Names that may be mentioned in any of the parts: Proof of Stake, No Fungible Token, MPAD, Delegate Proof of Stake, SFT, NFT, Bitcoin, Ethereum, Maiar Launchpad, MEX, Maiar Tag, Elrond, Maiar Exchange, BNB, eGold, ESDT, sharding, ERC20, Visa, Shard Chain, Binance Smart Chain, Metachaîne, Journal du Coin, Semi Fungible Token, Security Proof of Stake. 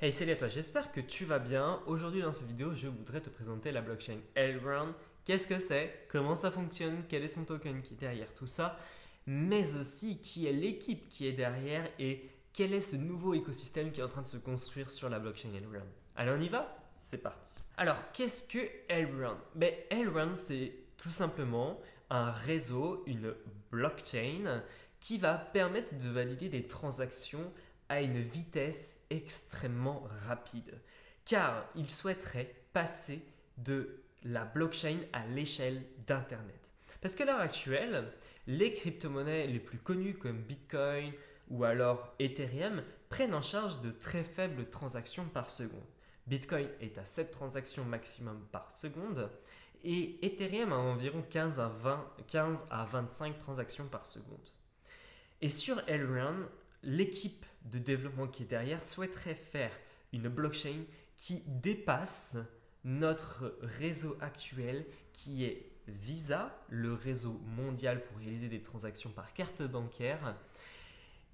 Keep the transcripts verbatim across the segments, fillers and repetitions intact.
Hey, salut à toi, j'espère que tu vas bien. Aujourd'hui dans cette vidéo, je voudrais te présenter la blockchain Elrond. Qu'est-ce que c'est? Comment ça fonctionne? Quel est son token qui est derrière tout ça? Mais aussi, qui est l'équipe qui est derrière et quel est ce nouveau écosystème qui est en train de se construire sur la blockchain Elrond? Allez, on y va? C'est parti. Alors, qu'est-ce que Elrond? Ben, Elrond, c'est tout simplement un réseau, une blockchain qui va permettre de valider des transactions à une vitesse extrêmement rapide, car il souhaiterait passer de la blockchain à l'échelle d'Internet. Parce qu'à l'heure actuelle, les crypto-monnaies les plus connues comme Bitcoin ou alors Ethereum prennent en charge de très faibles transactions par seconde. Bitcoin est à sept transactions maximum par seconde et Ethereum a environ quinze à vingt, quinze à vingt-cinq transactions par seconde. Et sur Elrond, l'équipe de développement qui est derrière souhaiterait faire une blockchain qui dépasse notre réseau actuel qui est Visa, le réseau mondial pour réaliser des transactions par carte bancaire,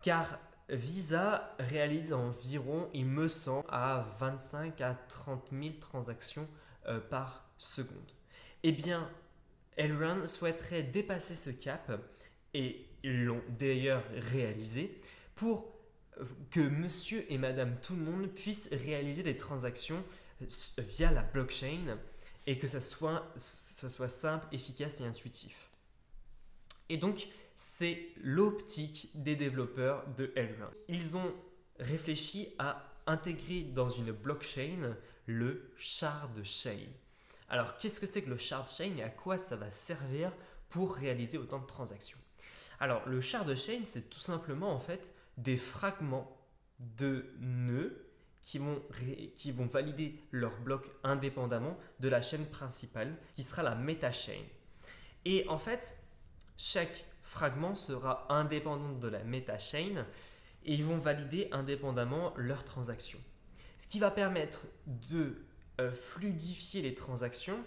car Visa réalise environ, il me semble, à vingt-cinq à trente mille transactions euh, par seconde. Eh bien, Elrond souhaiterait dépasser ce cap et ils l'ont d'ailleurs réalisé, pour que monsieur et madame tout le monde puissent réaliser des transactions via la blockchain et que ça soit, ça soit simple, efficace et intuitif. Et donc, c'est l'optique des développeurs de Elrond. Ils ont réfléchi à intégrer dans une blockchain le Shard Chain. Alors, qu'est-ce que c'est que le Shard Chain et à quoi ça va servir pour réaliser autant de transactions? Alors, le Shard Chain, c'est tout simplement en fait des fragments de nœuds qui vont, qui vont valider leur bloc indépendamment de la chaîne principale qui sera la Metachaîne. Et en fait, chaque fragment sera indépendant de la Metachaîne et ils vont valider indépendamment leurs transactions. Ce qui va permettre de euh, fluidifier les transactions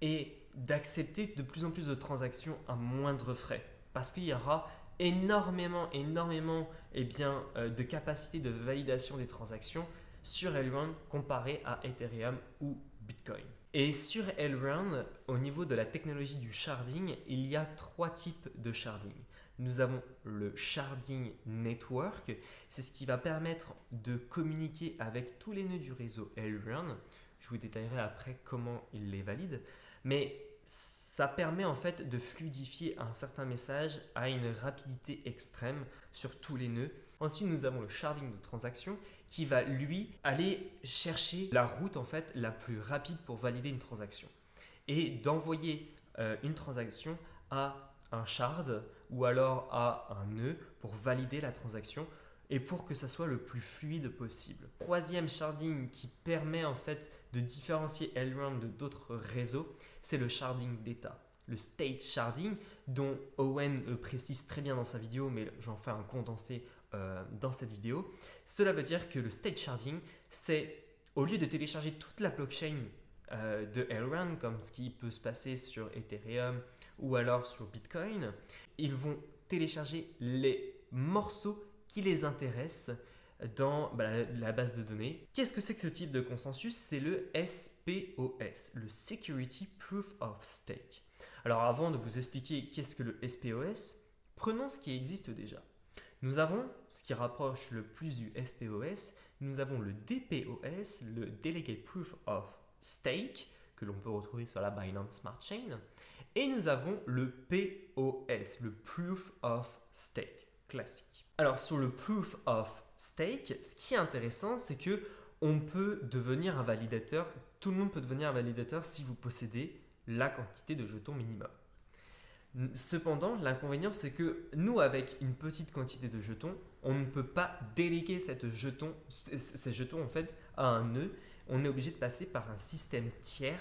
et d'accepter de plus en plus de transactions à moindre frais parce qu'il y aura énormément, énormément eh bien, euh, de capacité de validation des transactions sur Elrond comparé à Ethereum ou Bitcoin. Et sur Elrond, au niveau de la technologie du sharding, il y a trois types de sharding. Nous avons le sharding network, c'est ce qui va permettre de communiquer avec tous les nœuds du réseau Elrond. Je vous détaillerai après comment il les valide, mais ça permet en fait de fluidifier un certain message à une rapidité extrême sur tous les nœuds. Ensuite, nous avons le sharding de transaction qui va lui aller chercher la route en fait la plus rapide pour valider une transaction et d'envoyer euh, une transaction à un shard ou alors à un nœud pour valider la transaction et pour que ça soit le plus fluide possible. Troisième sharding qui permet en fait de différencier Elrond de d'autres réseaux, c'est le sharding d'état, le state sharding dont Owen précise très bien dans sa vidéo, mais j'en fais un condensé euh, dans cette vidéo. Cela veut dire que le state sharding, c'est au lieu de télécharger toute la blockchain euh, de Elrond, comme ce qui peut se passer sur Ethereum ou alors sur Bitcoin, ils vont télécharger les morceaux qui les intéressent dans bah, la base de données. Qu'est-ce que c'est que ce type de consensus? C'est le S P O S, le Security Proof of Stake. Alors avant de vous expliquer qu'est-ce que le S P O S, prenons ce qui existe déjà. Nous avons ce qui rapproche le plus du S P O S, nous avons le D P O S, le Delegate Proof of Stake, que l'on peut retrouver sur la Binance Smart Chain, et nous avons le P O S, le Proof of Stake, classique. Alors sur le Proof of Stake, ce qui est intéressant, c'est que on peut devenir un validateur, tout le monde peut devenir un validateur si vous possédez la quantité de jetons minimum. Cependant, l'inconvénient, c'est que nous, avec une petite quantité de jetons, on ne peut pas déléguer cette jeton, ces jetons en fait à un nœud. On est obligé de passer par un système tiers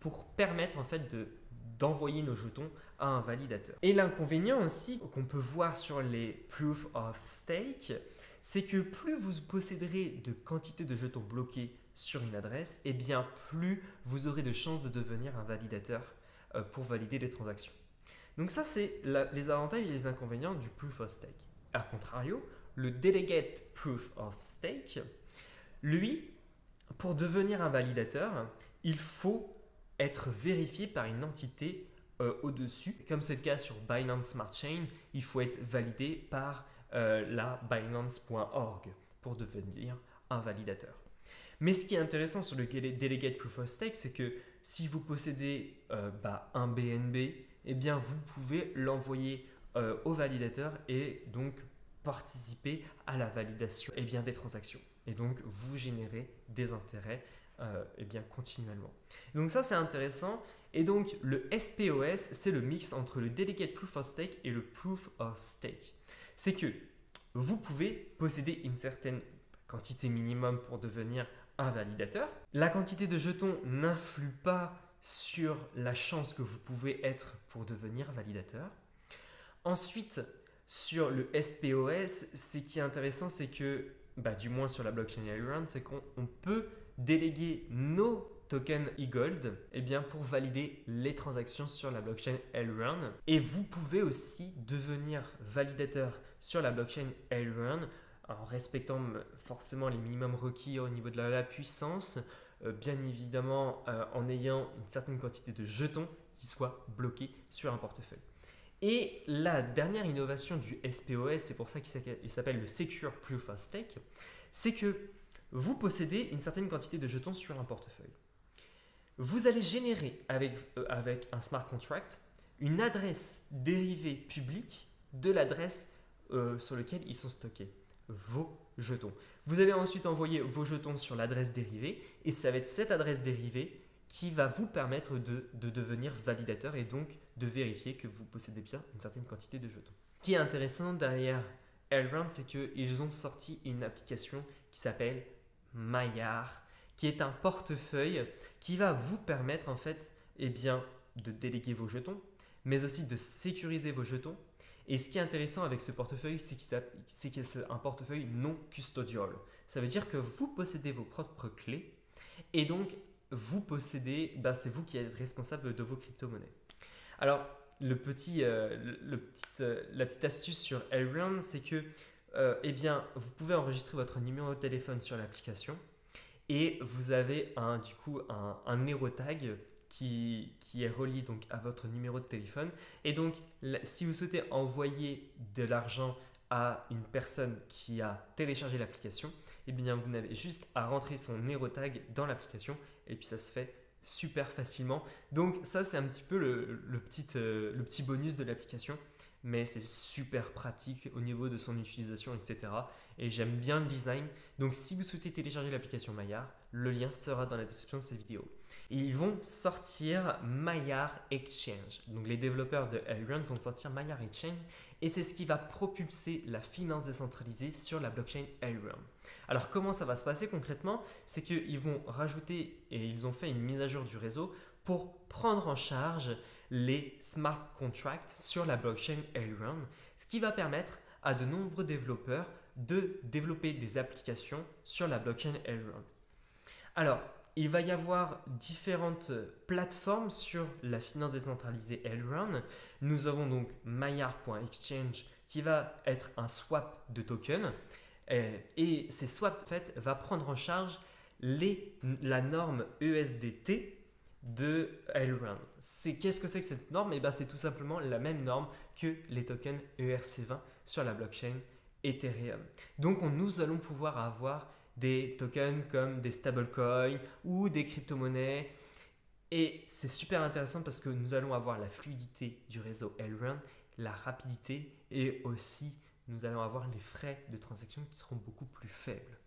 pour permettre en fait de d'envoyer nos jetons à un validateur. Et l'inconvénient aussi qu'on peut voir sur les Proof of Stake, c'est que plus vous posséderez de quantité de jetons bloqués sur une adresse, et eh bien plus vous aurez de chances de devenir un validateur euh, pour valider les transactions. Donc ça, c'est les avantages et les inconvénients du Proof of Stake. A contrario, le Delegate Proof of Stake, Lui, pour devenir un validateur, il faut être vérifié par une entité euh, au-dessus. Comme c'est le cas sur Binance Smart Chain, il faut être validé par euh, la Binance point org pour devenir un validateur. Mais ce qui est intéressant sur le Delegate Proof of Stake, c'est que si vous possédez euh, bah, un B N B, eh bien vous pouvez l'envoyer euh, au validateur et donc participer à la validation eh bien, des transactions. Et donc, vous générez des intérêts euh, eh bien, continuellement. Donc ça, c'est intéressant. Et donc, le S P O S, c'est le mix entre le Delegate Proof of Stake et le Proof of Stake. C'est que vous pouvez posséder une certaine quantité minimum pour devenir un validateur. La quantité de jetons n'influe pas sur la chance que vous pouvez être pour devenir validateur. Ensuite, sur le S P O S, ce qui est intéressant, c'est que, bah, du moins sur la blockchain Elrond, c'est qu'on peut déléguer nos tokens eGold eh bien, pour valider les transactions sur la blockchain Elrond. Et vous pouvez aussi devenir validateur sur la blockchain Elrond en respectant forcément les minimums requis au niveau de la, la puissance, euh, bien évidemment euh, en ayant une certaine quantité de jetons qui soient bloqués sur un portefeuille. Et la dernière innovation du S P O S, c'est pour ça qu'il s'appelle le Secure Proof of Stake, c'est que vous possédez une certaine quantité de jetons sur un portefeuille. Vous allez générer avec, euh, avec un smart contract une adresse dérivée publique de l'adresse euh, sur laquelle ils sont stockés, vos jetons. Vous allez ensuite envoyer vos jetons sur l'adresse dérivée et ça va être cette adresse dérivée qui va vous permettre de, de devenir validateur et donc de vérifier que vous possédez bien une certaine quantité de jetons. Ce qui est intéressant derrière Elrond, c'est qu'ils ont sorti une application qui s'appelle Maiar, qui est un portefeuille qui va vous permettre en fait eh bien, de déléguer vos jetons, mais aussi de sécuriser vos jetons. Et ce qui est intéressant avec ce portefeuille, c'est qu'il est un portefeuille non custodial. Ça veut dire que vous possédez vos propres clés et donc vous possédez, bah c'est vous qui êtes responsable de vos crypto-monnaies. Alors, le petit, euh, le petit, euh, la petite astuce sur Elrond, c'est que euh, eh bien, vous pouvez enregistrer votre numéro de téléphone sur l'application et vous avez un, du coup un, un Maiar Tag qui, qui est relié donc, à votre numéro de téléphone. Et donc, si vous souhaitez envoyer de l'argent à une personne qui a téléchargé l'application, eh bien, vous n'avez juste à rentrer son Maiar Tag dans l'application et puis ça se fait super facilement. Donc ça, c'est un petit peu le, le, petit, euh, le petit bonus de l'application, mais c'est super pratique au niveau de son utilisation, et cetera. Et j'aime bien le design. Donc si vous souhaitez télécharger l'application Maiar, le lien sera dans la description de cette vidéo. Et ils vont sortir Maiar Exchange. Donc les développeurs de Elrond vont sortir Maiar Exchange et c'est ce qui va propulser la finance décentralisée sur la blockchain Elrond. Alors comment ça va se passer concrètement? C'est qu'ils vont rajouter et ils ont fait une mise à jour du réseau pour prendre en charge les smart contracts sur la blockchain Elrond, ce qui va permettre à de nombreux développeurs de développer des applications sur la blockchain Elrond. Alors, il va y avoir différentes plateformes sur la finance décentralisée Elrond. Nous avons donc Maiar point exchange qui va être un swap de tokens. Et ces swaps, en fait, va prendre en charge les, la norme E S D T de Elrond. Qu'est-ce que c'est que cette norme? Et ben, c'est tout simplement la même norme que les tokens E R C vingt sur la blockchain Ethereum. Donc, on, nous allons pouvoir avoir des tokens comme des stablecoins ou des crypto-monnaies. Et c'est super intéressant parce que nous allons avoir la fluidité du réseau Elrond, la rapidité et aussi nous allons avoir les frais de transaction qui seront beaucoup plus faibles.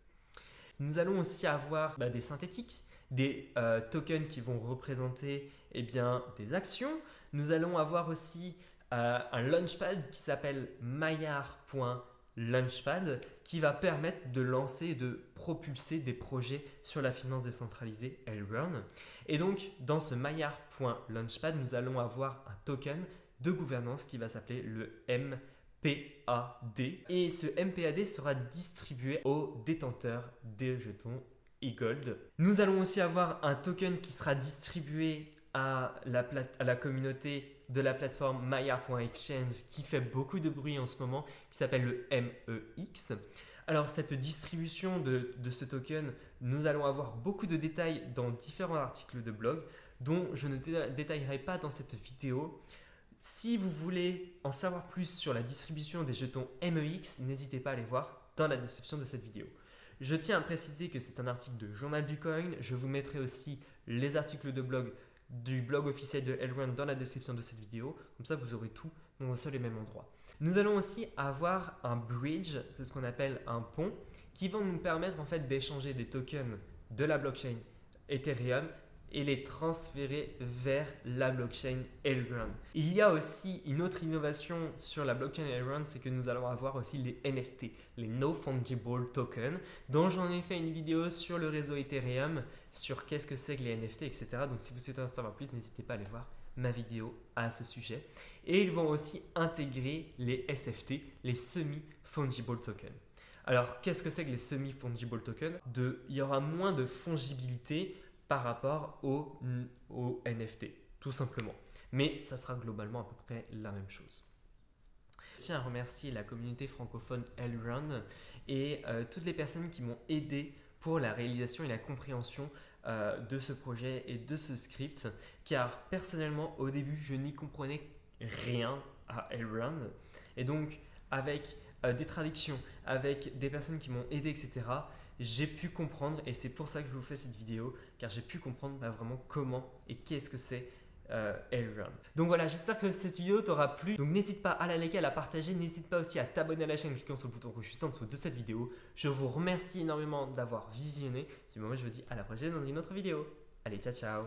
Nous allons aussi avoir bah, des synthétiques, des euh, tokens qui vont représenter eh bien, des actions. Nous allons avoir aussi euh, un launchpad qui s'appelle Maiar point launchpad qui va permettre de lancer et de propulser des projets sur la finance décentralisée Elrond. Et donc, dans ce Maiar point launchpad, nous allons avoir un token de gouvernance qui va s'appeler le M P A D. Et ce M P A D sera distribué aux détenteurs des jetons eGold. Nous allons aussi avoir un token qui sera distribué à la, plate à la communauté de la plateforme Maiar point exchange qui fait beaucoup de bruit en ce moment, qui s'appelle le M E X. Alors cette distribution de, de ce token, nous allons avoir beaucoup de détails dans différents articles de blog dont je ne détaillerai pas dans cette vidéo. Si vous voulez en savoir plus sur la distribution des jetons M E X, n'hésitez pas à les voir dans la description de cette vidéo. Je tiens à préciser que c'est un article de Journal du Coin. Je vous mettrai aussi les articles de blog du blog officiel de Elrond dans la description de cette vidéo. Comme ça, vous aurez tout dans un seul et même endroit. Nous allons aussi avoir un bridge, c'est ce qu'on appelle un pont, qui va nous permettre en fait d'échanger des tokens de la blockchain Ethereum et les transférer vers la blockchain Elrond. Il y a aussi une autre innovation sur la blockchain Elrond, c'est que nous allons avoir aussi les N F T, les No Fungible Token, dont j'en ai fait une vidéo sur le réseau Ethereum, sur qu'est-ce que c'est que les N F T, et cetera. Donc si vous souhaitez en savoir plus, n'hésitez pas à aller voir ma vidéo à ce sujet. Et ils vont aussi intégrer les S F T, les Semi Fungible Token. Alors qu'est-ce que c'est que les Semi Fungible Token? Il y aura moins de fongibilité par rapport au, au N F T, tout simplement. Mais ça sera globalement à peu près la même chose. Je tiens à remercier la communauté francophone Elrond et euh, toutes les personnes qui m'ont aidé pour la réalisation et la compréhension euh, de ce projet et de ce script, car personnellement, au début, je n'y comprenais rien à Elrond. Et donc, avec euh, des traductions, avec des personnes qui m'ont aidé, et cetera, j'ai pu comprendre, et c'est pour ça que je vous fais cette vidéo, car j'ai pu comprendre bah, vraiment comment et qu'est-ce que c'est euh, Elrond. Donc voilà, j'espère que cette vidéo t'aura plu. Donc n'hésite pas à la liker, à la partager, n'hésite pas aussi à t'abonner à la chaîne en cliquant sur le bouton rouge juste en dessous de cette vidéo. Je vous remercie énormément d'avoir visionné. Du moment, je vous dis à la prochaine dans une autre vidéo. Allez, ciao ciao.